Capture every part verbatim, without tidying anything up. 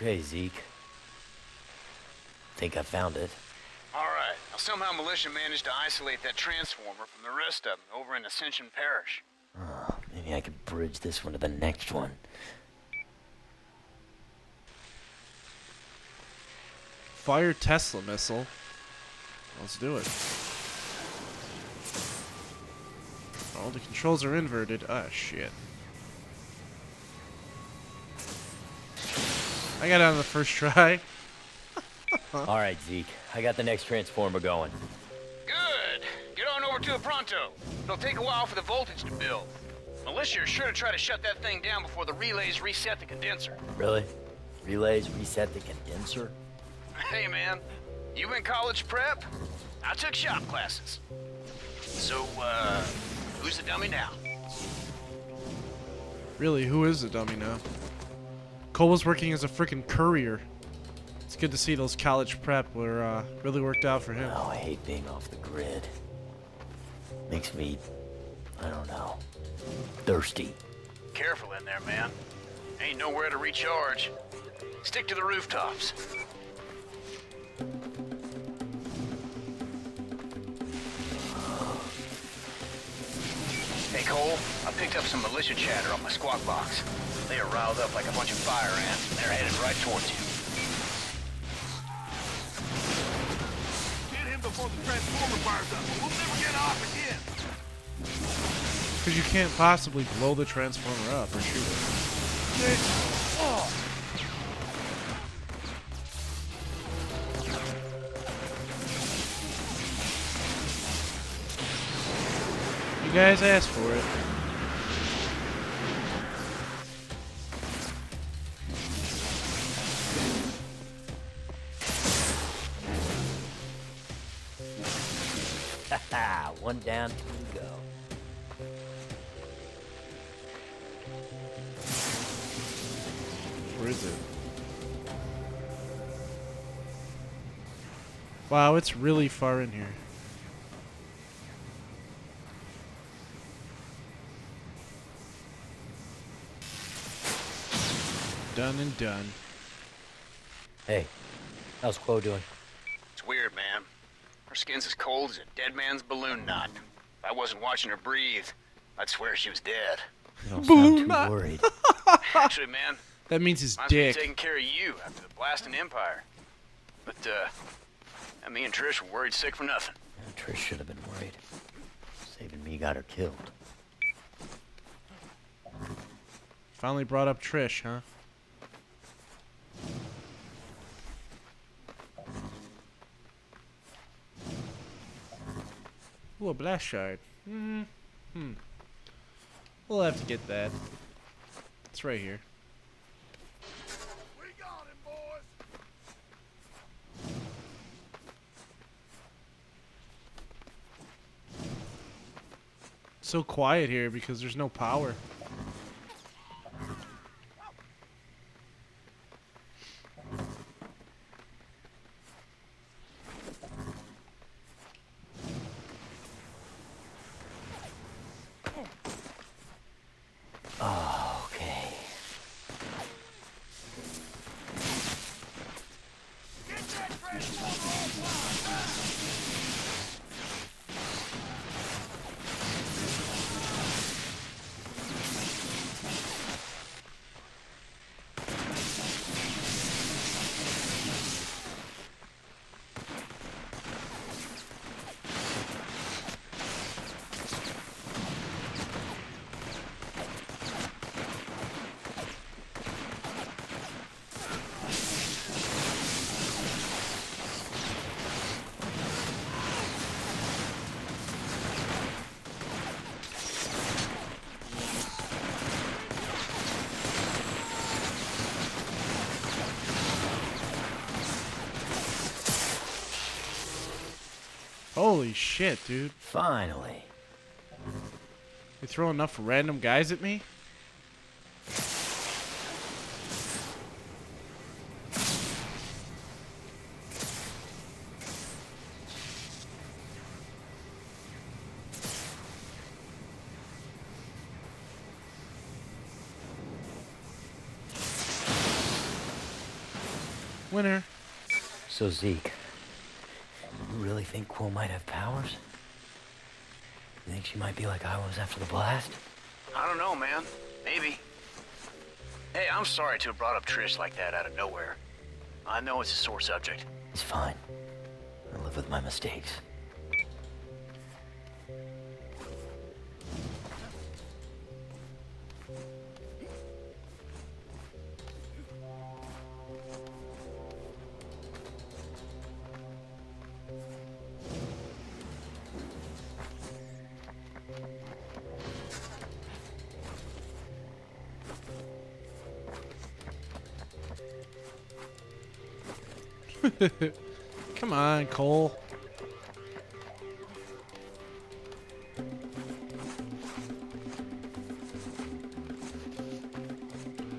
Okay, Zeke. Think I found it. All right. Now, somehow militia managed to isolate that transformer from the rest of them over in Ascension Parish. Oh, maybe I could bridge this one to the next one. Fire Tesla missile. Let's do it. All the controls are inverted. Ah, shit. I got out on the first try. All right, Zeke. I got the next transformer going. Good. Get on over to it pronto. It'll take a while for the voltage to build. Militia are sure to try to shut that thing down before the relays reset the condenser. Really? Relays reset the condenser? Hey, man. You in college prep? I took shop classes. So, uh, who's the dummy now? Really, who is the dummy now? Cole was working as a freaking courier. It's good to see those college prep were uh, really worked out for him. Oh, I hate being off the grid. Makes me, I don't know, thirsty. Careful in there, man. Ain't nowhere to recharge. Stick to the rooftops. Hey, Cole, I picked up some militia chatter on my squawk box. They are riled up like a bunch of fire ants, and they're headed right towards you. Get him before the transformer fires up. We'll never get off again. Because you can't possibly blow the transformer up or shoot it. Get off. You guys asked for it. One down, two to go. Where is it? Wow, it's really far in here. Done and done. Hey, how's Kuo doing? It's weird, man. Her skin's as cold as a dead man's balloon knot. If I wasn't watching her breathe, I'd swear she was dead. You don't balloon sound too knot. Worried. Actually, man, that means his dick. Taking care of you after the blasting Empire. But uh, me and Trish were worried sick for nothing. Yeah, Trish should have been worried. Saving me got her killed. Finally brought up Trish, huh? Ooh, a blast shard. Mm-hmm. Hmm. We'll have to get that. It's right here. We got him, boys. So quiet here because there's no power. Holy shit, dude. Finally. You throw enough random guys at me? Winner. So, Zeke, you really think Kuo might have powers? You think she might be like I was after the blast? I don't know, man. Maybe. Hey, I'm sorry to have brought up Trish like that out of nowhere. I know it's a sore subject. It's fine. I live with my mistakes. Come on, Cole.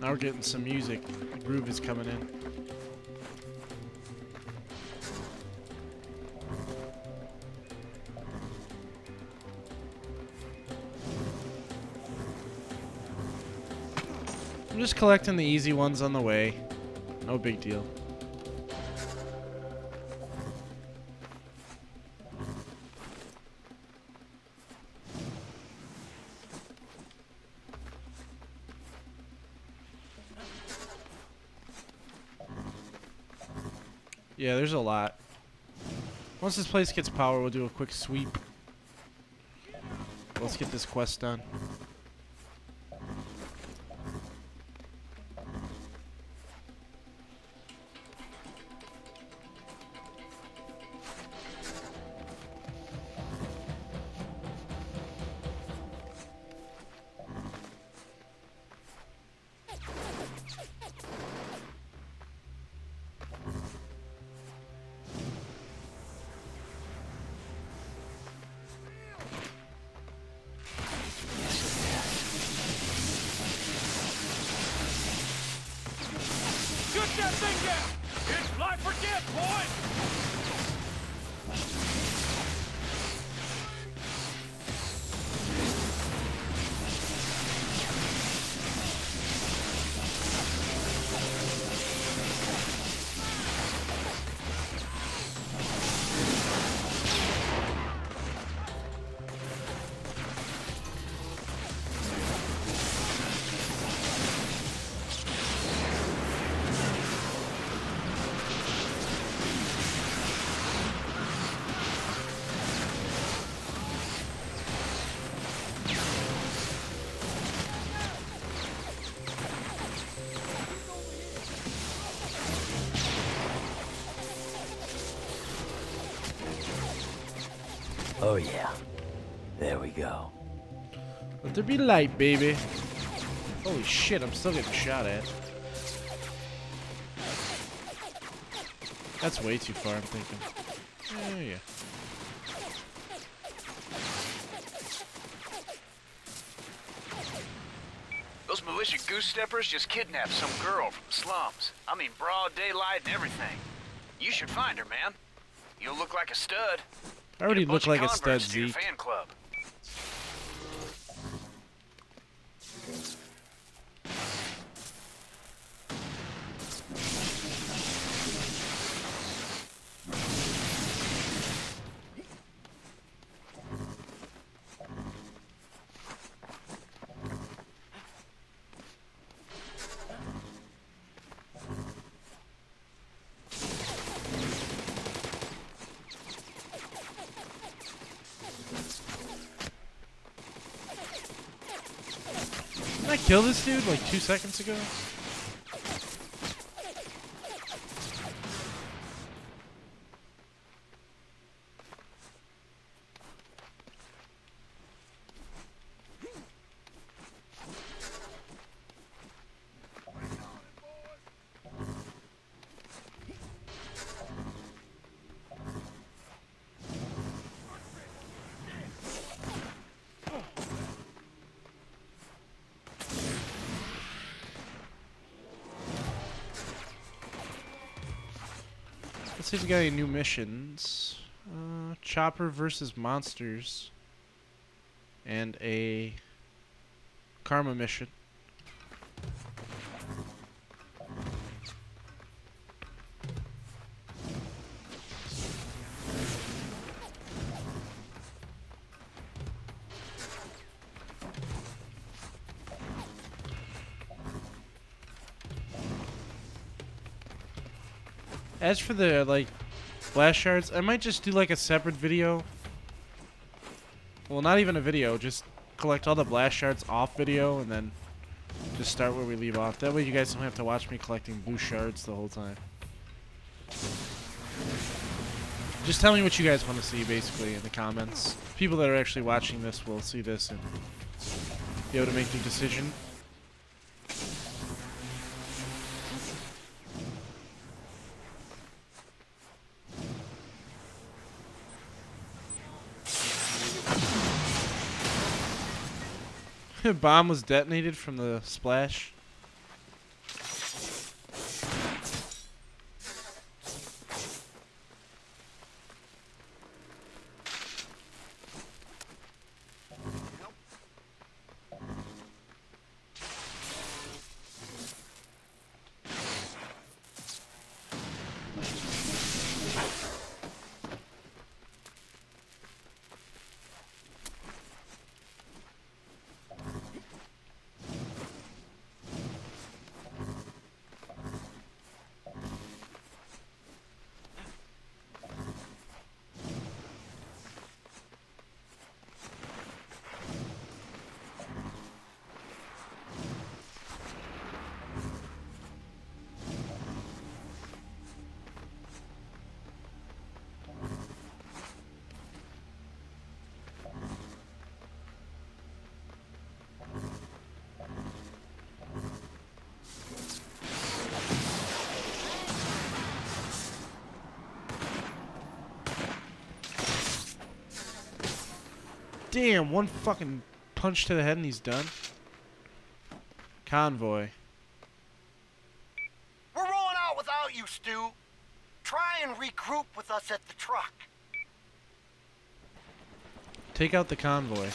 Now we're getting some music. The groove is coming in. I'm just collecting the easy ones on the way. No big deal. Yeah, there's a lot. Once this place gets power, we'll do a quick sweep. Let's get this quest done. Oh yeah, there we go. Let there be light, baby. Holy shit, I'm still getting shot at. That's way too far, I'm thinking. Oh yeah. Those militia goose steppers just kidnapped some girl from the slums. I mean, broad daylight and everything. You should find her, man. You'll look like a stud. I already look like a stud, Zeke. Kill this dude like two seconds ago? Let's see if we got any new missions. Uh, chopper versus monsters. And a karma mission. As for the, like, flash shards, I might just do, like, a separate video. Well, not even a video. Just collect all the blast shards off video and then just start where we leave off. That way you guys don't have to watch me collecting blue shards the whole time. Just tell me what you guys want to see, basically, in the comments. People that are actually watching this will see this and be able to make their decision. The bomb was detonated from the splash. Damn, one fucking punch to the head and he's done. Convoy. We're rolling out without you, Stu. Try and regroup with us at the truck. Take out the convoy.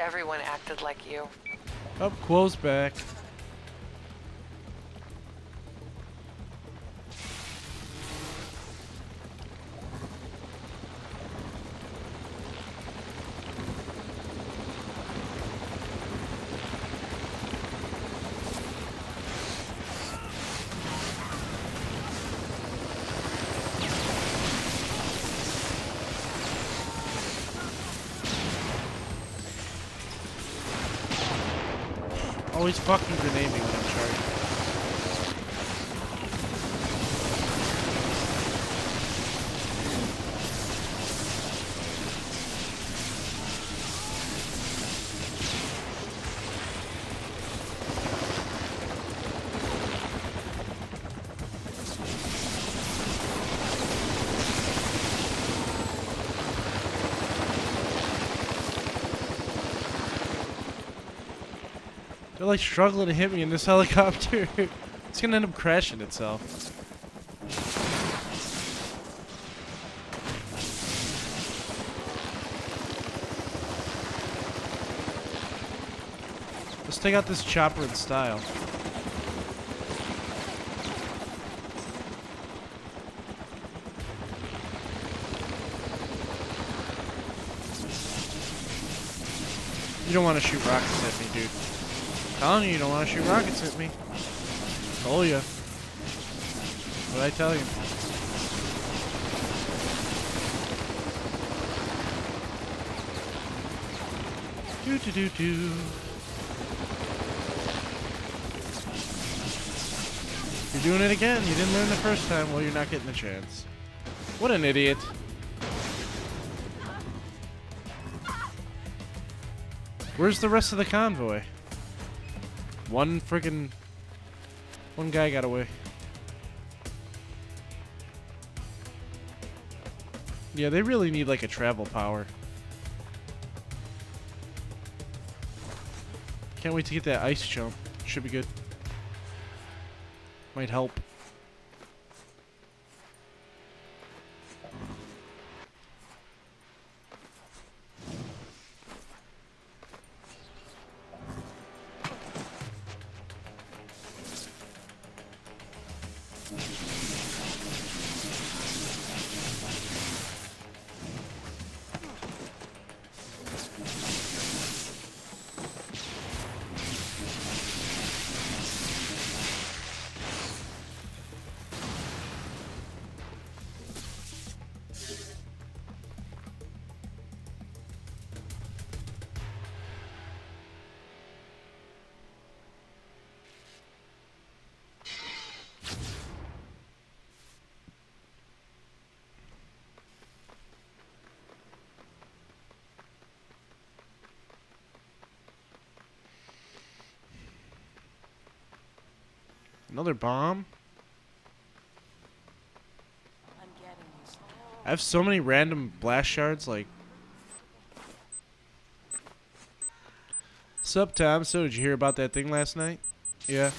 Everyone acted like you. Up close back. Always fucking grenade me when I'm They're like struggling to hit me in this helicopter. It's gonna end up crashing itself. Let's take out this chopper in style. You don't want to shoot rockets at me, dude. Telling you, you don't want to shoot rockets at me. Told ya. What'd I tell you? Do do do do. You're doing it again. You didn't learn the first time. Well, you're not getting the chance. What an idiot. Where's the rest of the convoy? One freaking one guy got away. Yeah, they really need like a travel power. Can't wait to get that ice jump. Should be good. Might help. Thank you. Another bomb? I'm getting this. I have so many random blast shards, like... Sup, Tom? So, did you hear about that thing last night? Yeah.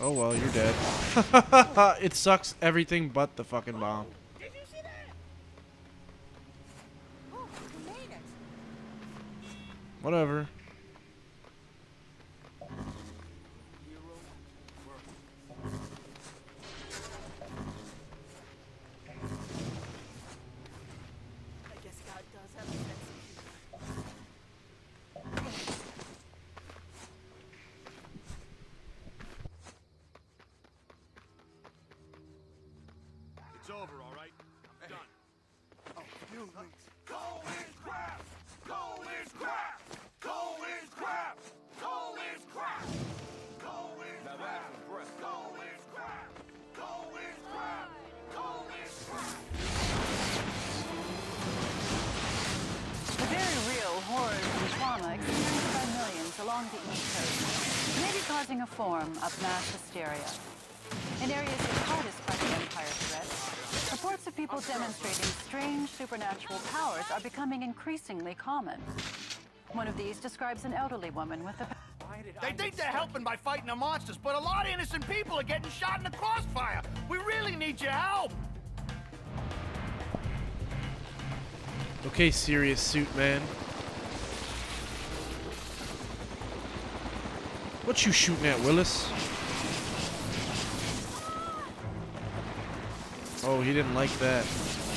Oh, well, you're dead. It sucks everything but the fucking bomb. Whatever. A form of mass hysteria. In areas hit hardest by the Empire threat, reports of people demonstrating strange supernatural powers are becoming increasingly common. One of these describes an elderly woman with a... They think they're helping by fighting the monsters, but a lot of innocent people are getting shot in the crossfire. We really need your help! Okay, serious suit man. What you shooting at, Willis? Oh, he didn't like that.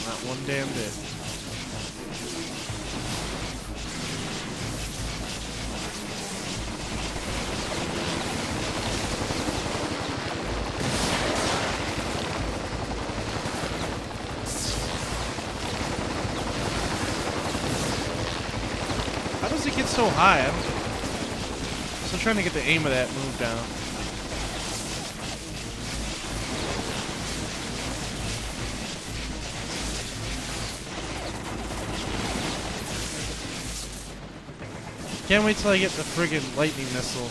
Not one damn bit. How does it get so high? I don't I'm trying to get the aim of that move down. Can't wait till I get the friggin' lightning missile.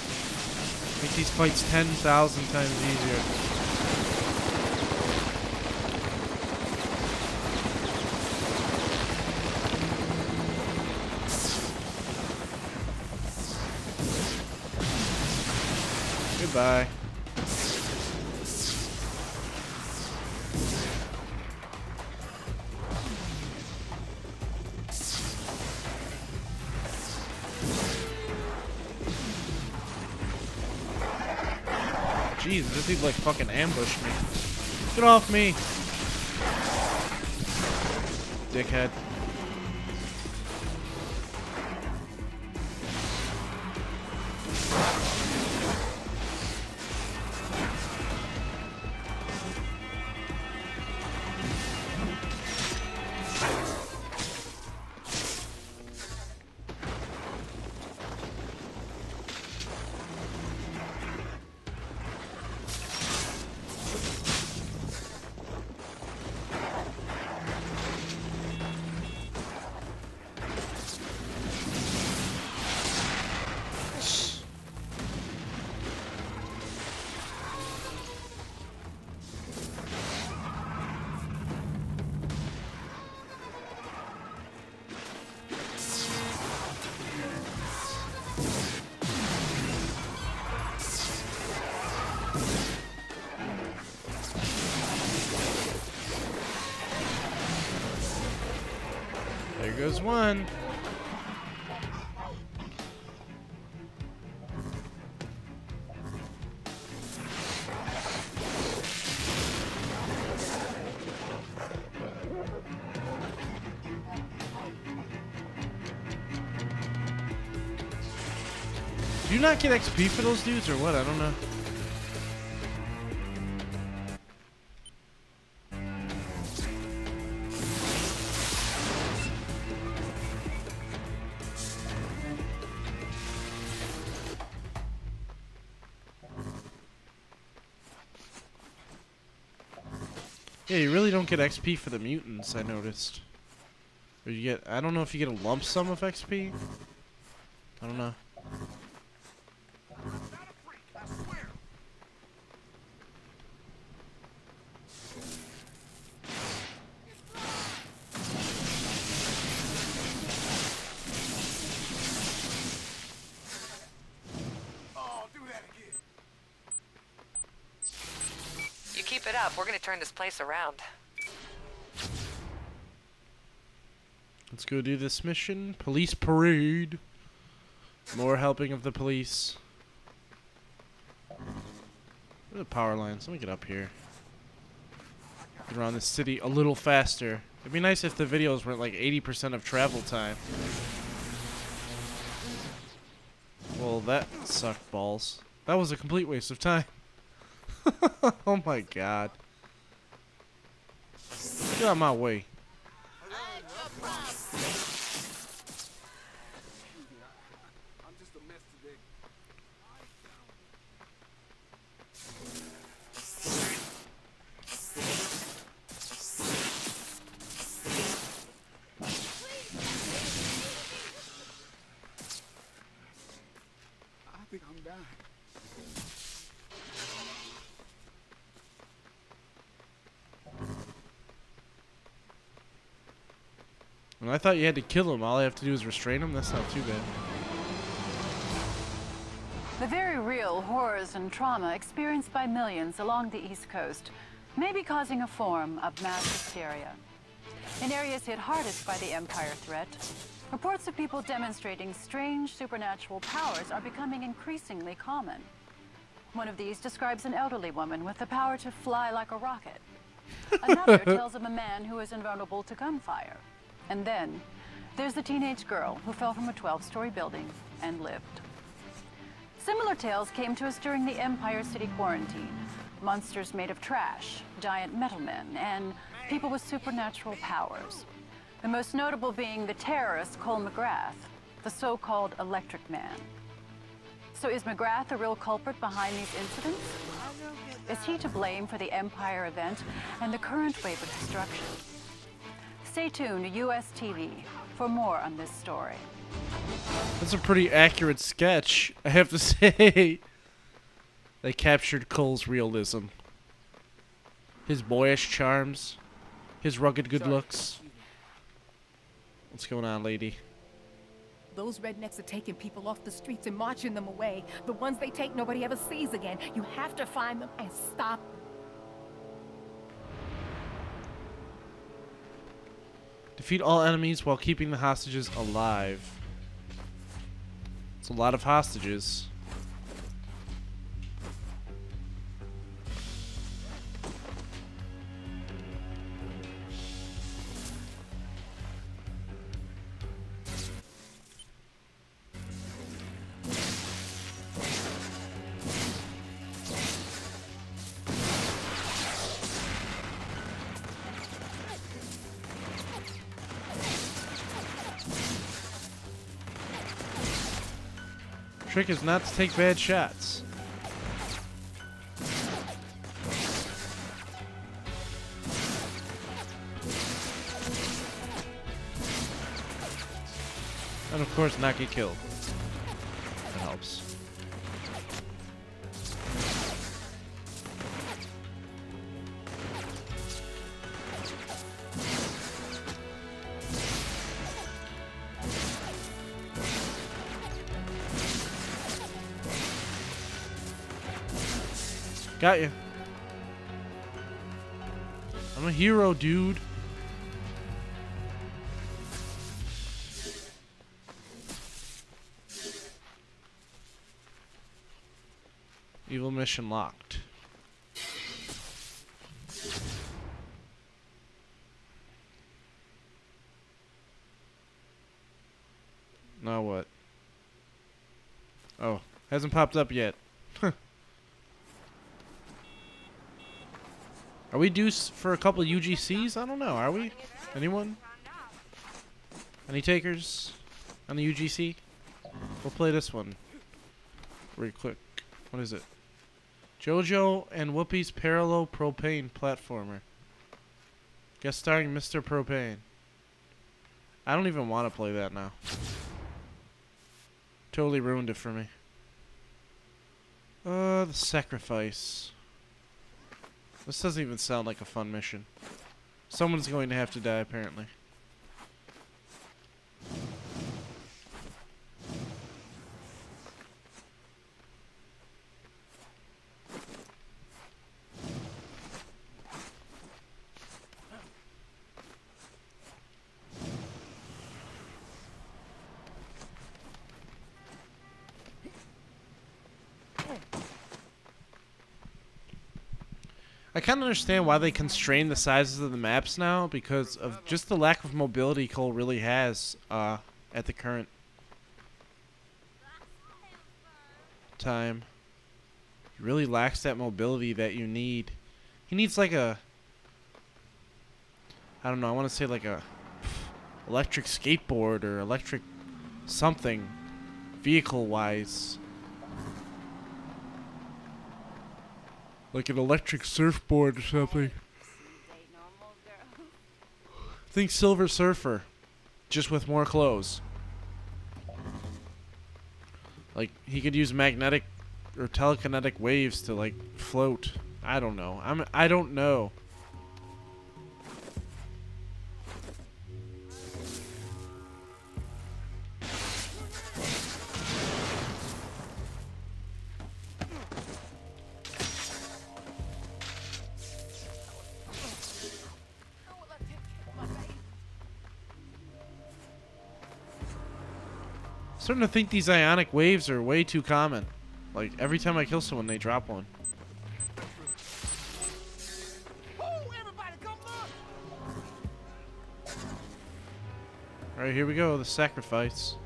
Make these fights ten thousand times easier. Bye. Jeez, this dude like fucking ambushed me. Get off me, dickhead. There's one. Do you not get X P for those dudes or what? I don't know. Yeah, you really don't get X P for the mutants, I noticed. Or you get, I don't know if you get a lump sum of X P. I don't know. Not a freak, I swear. keep it up, we're gonna turn this place around. Let's go do this mission. Police parade. More helping of the police. Where are the power lines? Let me get up here. Get around this city a little faster. It'd be nice if the videos weren't like eighty percent of travel time. Well, that sucked balls. That was a complete waste of time. Oh my god. Get out of my way. And I thought you had to kill him. All I have to do is restrain him? That's not too bad. The very real horrors and trauma experienced by millions along the East Coast may be causing a form of mass hysteria. In areas hit hardest by the Empire threat, reports of people demonstrating strange supernatural powers are becoming increasingly common. One of these describes an elderly woman with the power to fly like a rocket. Another tells of a man who is invulnerable to gunfire. And then, there's the teenage girl who fell from a twelve-story building and lived. Similar tales came to us during the Empire City quarantine. Monsters made of trash, giant metal men, and people with supernatural powers. The most notable being the terrorist Cole McGrath, the so-called Electric Man. So is McGrath the real culprit behind these incidents? Is he to blame for the Empire event and the current wave of destruction? Stay tuned to U S T V for more on this story. That's a pretty accurate sketch, I have to say. They captured Cole's realism. His boyish charms. His rugged good looks. What's going on, lady? Those rednecks are taking people off the streets and marching them away. The ones they take, nobody ever sees again. You have to find them and stop them. Defeat all enemies while keeping the hostages alive. It's a lot of hostages. Trick is not to take bad shots. And of course not get killed. That helps. Got you. I'm a hero, dude. Evil mission locked. Now what? Oh, hasn't popped up yet. Are we due for a couple U G Cs? I don't know. Are we? Anyone? Any takers on the U G C? We'll play this one real quick. What is it? JoJo and Whoopi's Parallel Propane Platformer. Guest starring Mister Propane. I don't even want to play that now. Totally ruined it for me. Uh, the sacrifice. This doesn't even sound like a fun mission. Someone's going to have to die, apparently. I kind of understand why they constrain the sizes of the maps now because of just the lack of mobility Cole really has uh, at the current time. He really lacks that mobility that you need. He needs like a, I don't know, I want to say like a electric skateboard or electric something vehicle-wise. Like an electric surfboard or something. Think Silver Surfer, just with more clothes. Like, he could use magnetic or telekinetic waves to, like, float. I don't know. I'm, I don't know. I'm starting to think these ionic waves are way too common. Like, every time I kill someone, they drop one. Alright, here we go, the sacrifice.